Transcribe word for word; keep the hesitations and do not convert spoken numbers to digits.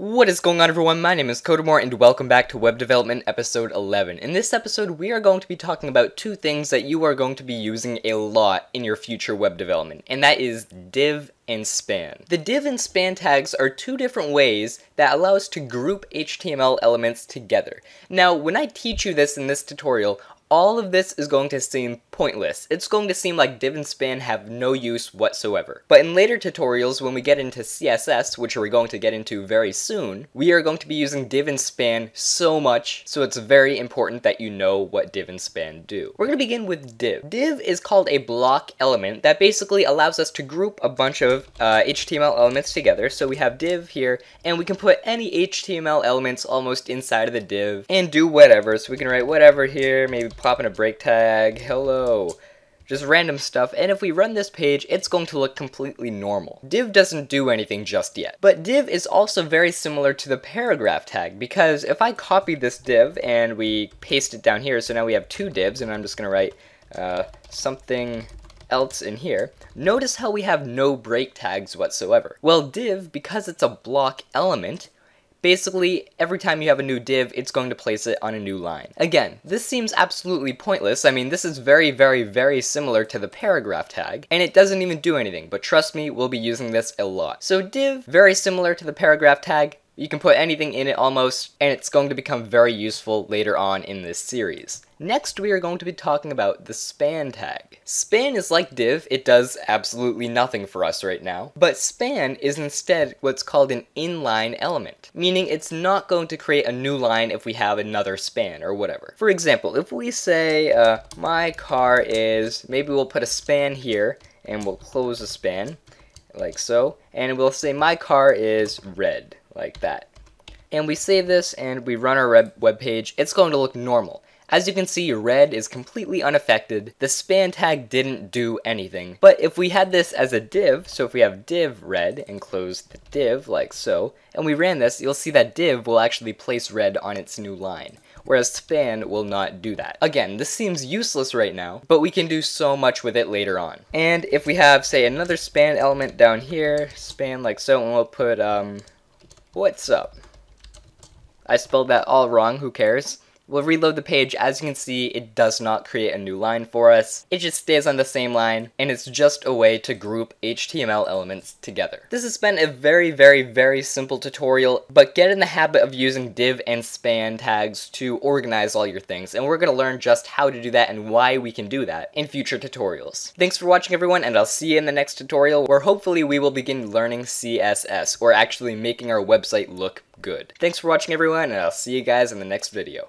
What is going on, everyone? My name is CodeNMore and welcome back to Web Development Episode eleven. In this episode, we are going to be talking about two things that you are going to be using a lot in your future web development, and that is div and span. The div and span tags are two different ways that allow us to group H T M L elements together. Now, when I teach you this in this tutorial, all of this is going to seem pointless. It's going to seem like div and span have no use whatsoever. But in later tutorials, when we get into C S S, which we're going to get into very soon, we are going to be using div and span so much, so it's very important that you know what div and span do. We're going to begin with div. Div is called a block element that basically allows us to group a bunch of uh, H T M L elements together. So we have div here, and we can put any H T M L elements almost inside of the div and do whatever. So we can write whatever here, maybe pop in a break tag, hello, just random stuff, and if we run this page, it's going to look completely normal. Div doesn't do anything just yet, but div is also very similar to the paragraph tag, because if I copy this div and we paste it down here, so now we have two divs, and I'm just gonna write uh, something else in here. Notice how we have no break tags whatsoever. Well, div, because it's a block element, basically, every time you have a new div, it's going to place it on a new line. Again, this seems absolutely pointless. I mean, this is very, very, very similar to the paragraph tag, and it doesn't even do anything, but trust me, we'll be using this a lot. So div, very similar to the paragraph tag. You can put anything in it almost, and it's going to become very useful later on in this series. Next, we are going to be talking about the span tag. Span is like div, it does absolutely nothing for us right now, but span is instead what's called an inline element, meaning it's not going to create a new line if we have another span or whatever. For example, if we say uh, my car is, maybe we'll put a span here and we'll close a span like so, and we'll say my car is red, like that. And we save this and we run our web page, it's going to look normal. As you can see, red is completely unaffected. The span tag didn't do anything. But if we had this as a div, so if we have div red and close the div like so, and we ran this, you'll see that div will actually place red on its new line, whereas span will not do that. Again, this seems useless right now, but we can do so much with it later on. And if we have, say, another span element down here, span like so, and we'll put, um, what's up? I spelled that all wrong, who cares? We'll reload the page. As you can see, it does not create a new line for us. It just stays on the same line, and it's just a way to group H T M L elements together. This has been a very, very, very simple tutorial, but get in the habit of using div and span tags to organize all your things, and we're gonna learn just how to do that and why we can do that in future tutorials. Thanks for watching, everyone, and I'll see you in the next tutorial, where hopefully we will begin learning C S S, or actually making our website look good. Thanks for watching, everyone, and I'll see you guys in the next video.